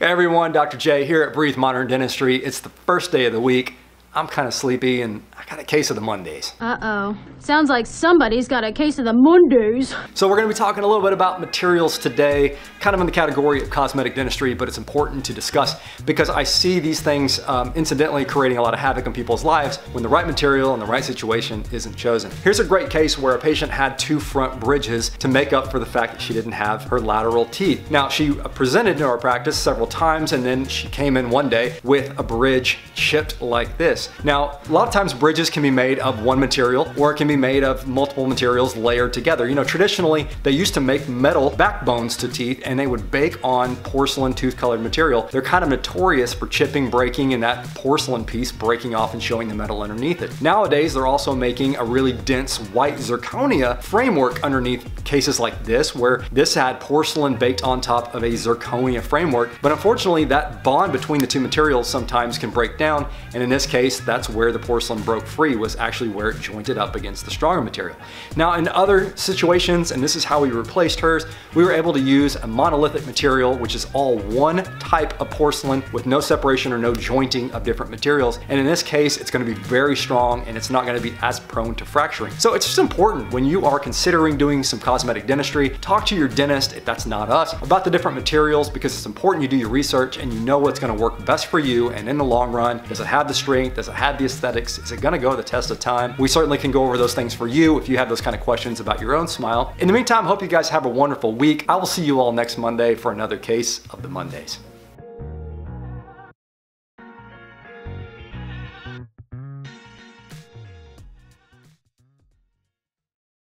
Hey everyone, Dr. J here at Breathe Modern Dentistry. It's the first day of the week. I'm kind of sleepy and I got a case of the Mondays. Uh-oh. Sounds like somebody's got a case of the Mondays. So we're going to be talking a little bit about materials today, kind of in the category of cosmetic dentistry, but it's important to discuss because I see these things incidentally creating a lot of havoc in people's lives when the right material and the right situation isn't chosen. Here's a great case where a patient had two front bridges to make up for the fact that she didn't have her lateral teeth. Now, she presented to our practice several times and then she came in one day with a bridge chipped like this. Now, a lot of times bridges can be made of one material or it can be made of multiple materials layered together. You know, traditionally, they used to make metal backbones to teeth and they would bake on porcelain tooth colored material. They're kind of notorious for chipping, breaking, and that porcelain piece breaking off and showing the metal underneath it. Nowadays, they're also making a really dense white zirconia framework underneath cases like this, where this had porcelain baked on top of a zirconia framework. But unfortunately, that bond between the two materials sometimes can break down. And in this case, that's where the porcelain broke free, was actually where it jointed up against the stronger material. Now in other situations, and this is how we replaced hers, we were able to use a monolithic material, which is all one type of porcelain with no separation or no jointing of different materials. And in this case, it's going to be very strong and it's not going to be as prone to fracturing. So it's just important when you are considering doing some cosmetic dentistry, talk to your dentist, if that's not us, about the different materials, because it's important you do your research and you know what's going to work best for you. And in the long run, does it have the strength? Does it have the aesthetics? Is it gonna go the test of time? We certainly can go over those things for you if you have those kind of questions about your own smile. In the meantime, hope you guys have a wonderful week. I will see you all next Monday for another case of the Mondays.